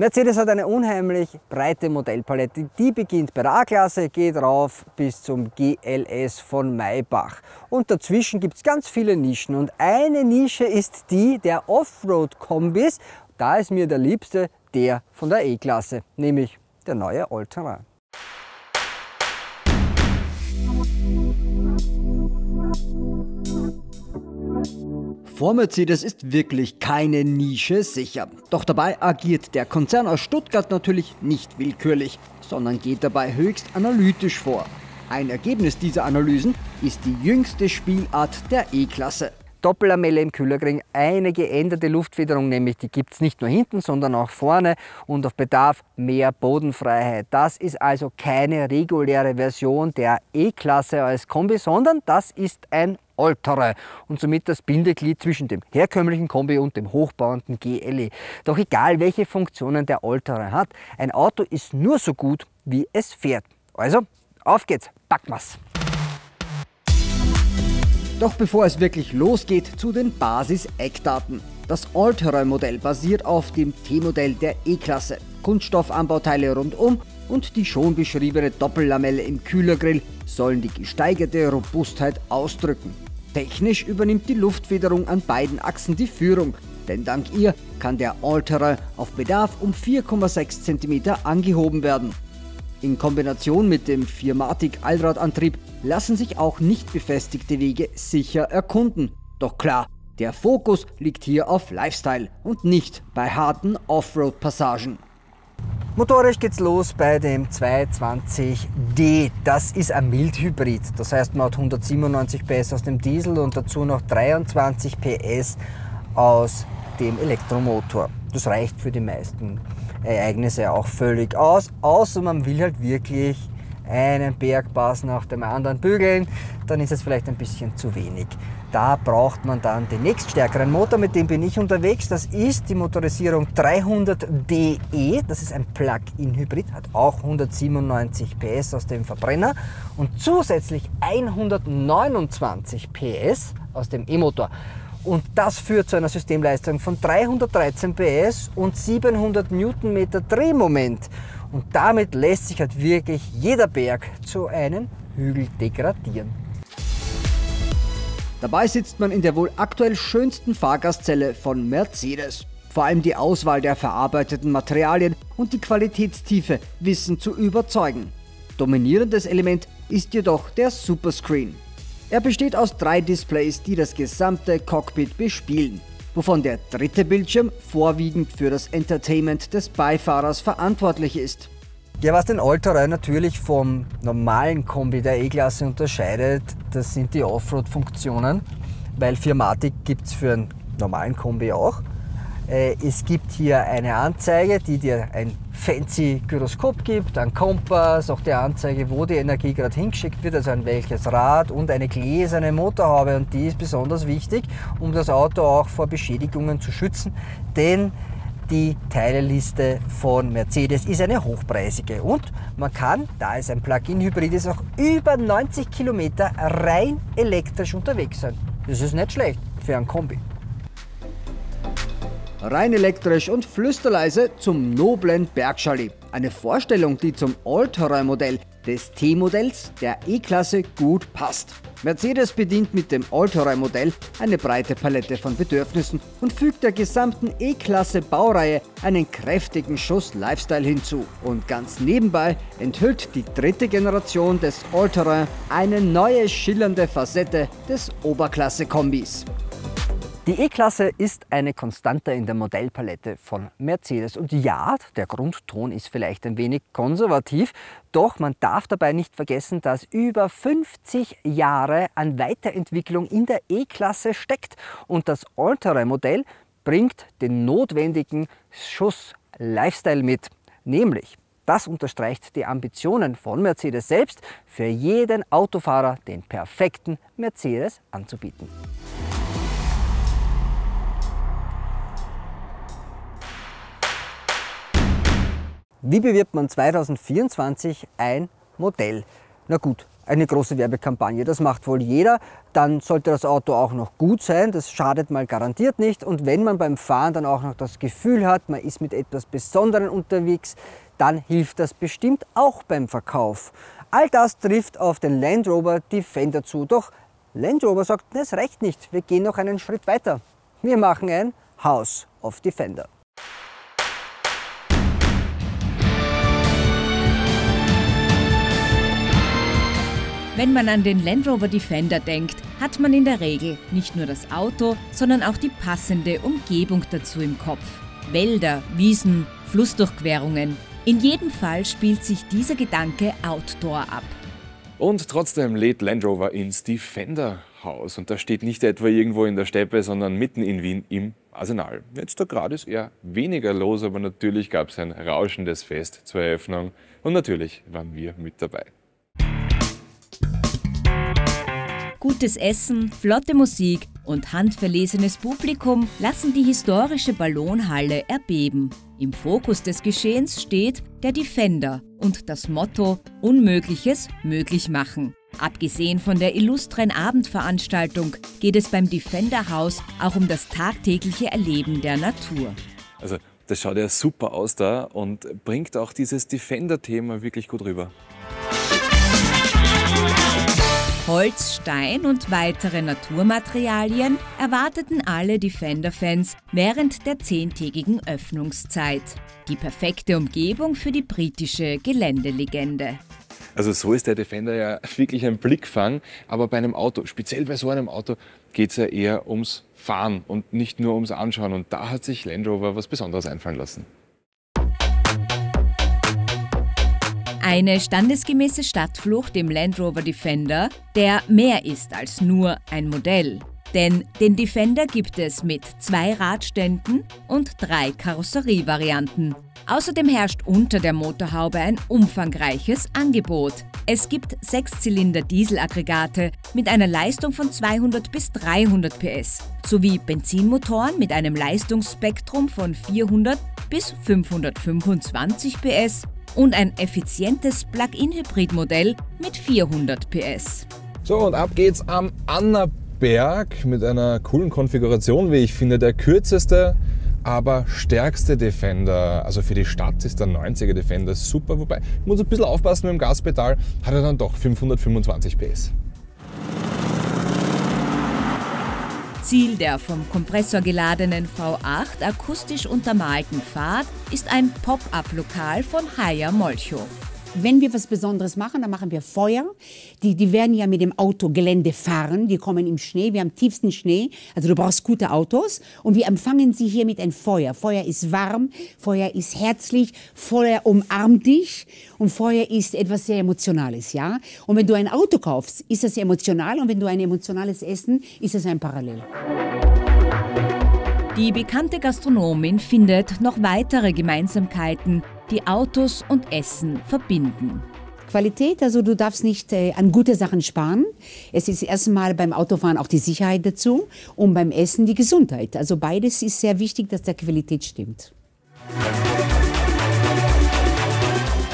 Mercedes hat eine unheimlich breite Modellpalette, die beginnt bei der A-Klasse, geht rauf bis zum GLS von Maybach. Und dazwischen gibt es ganz viele Nischen und eine Nische ist die der Offroad-Kombis. Da ist mir der liebste der von der E-Klasse, nämlich der neue All-Terrain. Vor Mercedes ist wirklich keine Nische sicher. Doch dabei agiert der Konzern aus Stuttgart natürlich nicht willkürlich, sondern geht dabei höchst analytisch vor. Ein Ergebnis dieser Analysen ist die jüngste Spielart der E-Klasse. Doppellamelle im Kühlergring, eine geänderte Luftfederung, nämlich die gibt es nicht nur hinten, sondern auch vorne und auf Bedarf mehr Bodenfreiheit. Das ist also keine reguläre Version der E-Klasse als Kombi, sondern das ist ein All-Terrain und somit das Bindeglied zwischen dem herkömmlichen Kombi und dem hochbauenden GLE. Doch egal welche Funktionen der All-Terrain hat, ein Auto ist nur so gut wie es fährt. Also auf geht's, packen wir's! Doch bevor es wirklich losgeht, zu den Basis-Eckdaten. Das All-Terrain-Modell basiert auf dem T-Modell der E-Klasse, Kunststoffanbauteile rundum und die schon beschriebene Doppellamelle im Kühlergrill sollen die gesteigerte Robustheit ausdrücken. Technisch übernimmt die Luftfederung an beiden Achsen die Führung, denn dank ihr kann der All-Terrain auf Bedarf um 4,6 cm angehoben werden. In Kombination mit dem 4MATIC Allradantrieb lassen sich auch nicht befestigte Wege sicher erkunden. Doch klar, der Fokus liegt hier auf Lifestyle und nicht bei harten Offroad-Passagen. Motorisch geht's los bei dem 220d. Das ist ein Mild-Hybrid. Das heißt, man hat 197 PS aus dem Diesel und dazu noch 23 PS aus dem Elektromotor. Das reicht für die meisten Ereignisse auch völlig aus, außer man will halt wirklich einen Bergpass nach dem anderen bügeln, dann ist es vielleicht ein bisschen zu wenig. Da braucht man dann den nächststärkeren Motor, mit dem bin ich unterwegs. Das ist die Motorisierung 300DE, das ist ein Plug-in-Hybrid, hat auch 197 PS aus dem Verbrenner und zusätzlich 129 PS aus dem E-Motor. Und das führt zu einer Systemleistung von 313 PS und 700 Newtonmeter Drehmoment. Und damit lässt sich halt wirklich jeder Berg zu einem Hügel degradieren. Dabei sitzt man in der wohl aktuell schönsten Fahrgastzelle von Mercedes. Vor allem die Auswahl der verarbeiteten Materialien und die Qualitätstiefe wissen zu überzeugen. Dominierendes Element ist jedoch der Superscreen. Er besteht aus 3 Displays, die das gesamte Cockpit bespielen, wovon der dritte Bildschirm vorwiegend für das Entertainment des Beifahrers verantwortlich ist. Ja, was den All-Terrain natürlich vom normalen Kombi der E-Klasse unterscheidet, das sind die Offroad-Funktionen, weil 4MATIC gibt es für einen normalen Kombi auch. Es gibt hier eine Anzeige, die dir ein fancy Gyroskop gibt, einen Kompass, auch die Anzeige, wo die Energie gerade hingeschickt wird, also an welches Rad und eine gläserne Motorhaube und die ist besonders wichtig, um das Auto auch vor Beschädigungen zu schützen, denn die Teileliste von Mercedes ist eine hochpreisige und man kann, da es ein Plug-in-Hybrid ist, auch über 90 Kilometer rein elektrisch unterwegs sein. Das ist nicht schlecht für einen Kombi. Rein elektrisch und flüsterleise zum noblen Bergschalli. Eine Vorstellung, die zum All-Terrain-Modell des T-Modells der E-Klasse gut passt. Mercedes bedient mit dem All-Terrain-Modell eine breite Palette von Bedürfnissen und fügt der gesamten E-Klasse-Baureihe einen kräftigen Schuss Lifestyle hinzu. Und ganz nebenbei enthüllt die dritte Generation des All-Terrain eine neue schillernde Facette des Oberklasse-Kombis. Die E-Klasse ist eine Konstante in der Modellpalette von Mercedes. Und ja, der Grundton ist vielleicht ein wenig konservativ, doch man darf dabei nicht vergessen, dass über 50 Jahre an Weiterentwicklung in der E-Klasse steckt. Und das All-Terrain-Modell bringt den notwendigen Schuss Lifestyle mit, nämlich das unterstreicht die Ambitionen von Mercedes selbst, für jeden Autofahrer den perfekten Mercedes anzubieten. Wie bewirbt man 2024 ein Modell? Na gut, eine große Werbekampagne. Das macht wohl jeder. Dann sollte das Auto auch noch gut sein. Das schadet mal garantiert nicht. Und wenn man beim Fahren dann auch noch das Gefühl hat, man ist mit etwas Besonderem unterwegs, dann hilft das bestimmt auch beim Verkauf. All das trifft auf den Land Rover Defender zu. Doch Land Rover sagt, es reicht nicht. Wir gehen noch einen Schritt weiter. Wir machen ein House of Defender. Wenn man an den Land Rover Defender denkt, hat man in der Regel nicht nur das Auto, sondern auch die passende Umgebung dazu im Kopf. Wälder, Wiesen, Flussdurchquerungen. In jedem Fall spielt sich dieser Gedanke outdoor ab. Und trotzdem lädt Land Rover ins Defender-Haus. Und das steht nicht etwa irgendwo in der Steppe, sondern mitten in Wien im Arsenal. Jetzt da gerade ist eher weniger los, aber natürlich gab es ein rauschendes Fest zur Eröffnung. Und natürlich waren wir mit dabei. Gutes Essen, flotte Musik und handverlesenes Publikum lassen die historische Ballonhalle erbeben. Im Fokus des Geschehens steht der Defender und das Motto Unmögliches möglich machen. Abgesehen von der illustren Abendveranstaltung geht es beim Defender-Haus auch um das tagtägliche Erleben der Natur. Also das schaut ja super aus da und bringt auch dieses Defender-Thema wirklich gut rüber. Holz, Stein und weitere Naturmaterialien erwarteten alle Defender-Fans während der 10-tägigen Öffnungszeit. Die perfekte Umgebung für die britische Geländelegende. Also so ist der Defender ja wirklich ein Blickfang, aber bei einem Auto, speziell bei so einem Auto, geht es ja eher ums Fahren und nicht nur ums Anschauen. Und da hat sich Land Rover was Besonderes einfallen lassen. Eine standesgemäße Stadtflucht im Land Rover Defender, der mehr ist als nur ein Modell. Denn den Defender gibt es mit 2 Radständen und 3 Karosserievarianten. Außerdem herrscht unter der Motorhaube ein umfangreiches Angebot. Es gibt 6-Zylinder-Dieselaggregate mit einer Leistung von 200 bis 300 PS sowie Benzinmotoren mit einem Leistungsspektrum von 400 bis 525 PS und ein effizientes Plug-in-Hybrid-Modell mit 400 PS. So, und ab geht's am Annaberg mit einer coolen Konfiguration, wie ich finde, der kürzeste, aber stärkste Defender. Also für die Stadt ist der 90er Defender super, wobei ich muss ein bisschen aufpassen mit dem Gaspedal, hat er dann doch 525 PS. Ziel der vom Kompressor geladenen V8 akustisch untermalten Fahrt ist ein Pop-up-Lokal von Haya Molcho. Wenn wir was Besonderes machen, dann machen wir Feuer. Die werden ja mit dem Auto Gelände fahren. Die kommen im Schnee, wir haben tiefsten Schnee. Also du brauchst gute Autos. Und wir empfangen sie hier mit ein Feuer. Feuer ist warm, Feuer ist herzlich, Feuer umarmt dich. Und Feuer ist etwas sehr Emotionales, ja. Und wenn du ein Auto kaufst, ist das emotional. Und wenn du ein emotionales Essen, ist das ein Parallel. Die bekannte Gastronomin findet noch weitere Gemeinsamkeiten, die Autos und Essen verbinden. Qualität, also du darfst nicht an gute Sachen sparen. Es ist erstmal beim Autofahren auch die Sicherheit dazu und beim Essen die Gesundheit. Also beides ist sehr wichtig, dass der Qualität stimmt.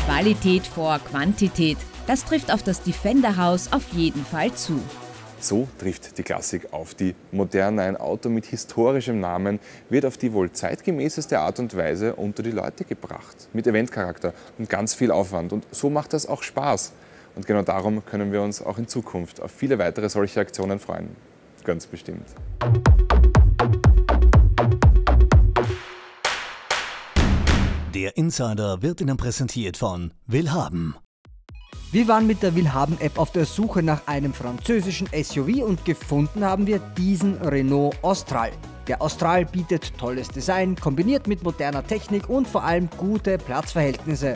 Qualität vor Quantität, das trifft auf das Defender-Haus auf jeden Fall zu. So trifft die Klassik auf die Moderne. Ein Auto mit historischem Namen wird auf die wohl zeitgemäßeste Art und Weise unter die Leute gebracht. Mit Eventcharakter und ganz viel Aufwand. Und so macht das auch Spaß. Und genau darum können wir uns auch in Zukunft auf viele weitere solche Aktionen freuen. Ganz bestimmt. Der Insider wird Ihnen präsentiert von Willhaben. Wir waren mit der Willhaben-App auf der Suche nach einem französischen SUV und gefunden haben wir diesen Renault Austral. Der Austral bietet tolles Design, kombiniert mit moderner Technik und vor allem gute Platzverhältnisse.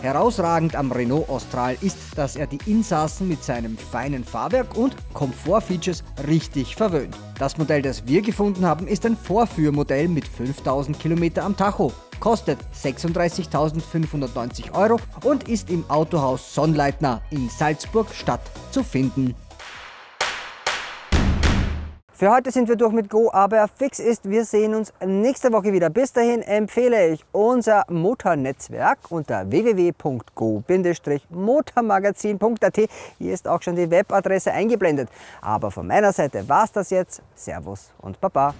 Herausragend am Renault Austral ist, dass er die Insassen mit seinem feinen Fahrwerk und Komfortfeatures richtig verwöhnt. Das Modell, das wir gefunden haben, ist ein Vorführmodell mit 5000 Kilometer am Tacho. Kostet 36.590 € und ist im Autohaus Sonnleitner in Salzburg-Stadt zu finden. Für heute sind wir durch mit Go, aber fix ist, wir sehen uns nächste Woche wieder. Bis dahin empfehle ich unser Motornetzwerk unter www.go-motormagazin.at. Hier ist auch schon die Webadresse eingeblendet. Aber von meiner Seite war es das jetzt. Servus und Baba.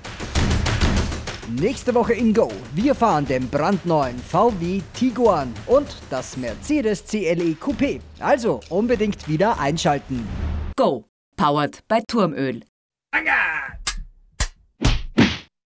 Nächste Woche in Go. Wir fahren den brandneuen VW Tiguan und das Mercedes CLE Coupé. Also unbedingt wieder einschalten. Go. Powered bei Turmöl. Anger!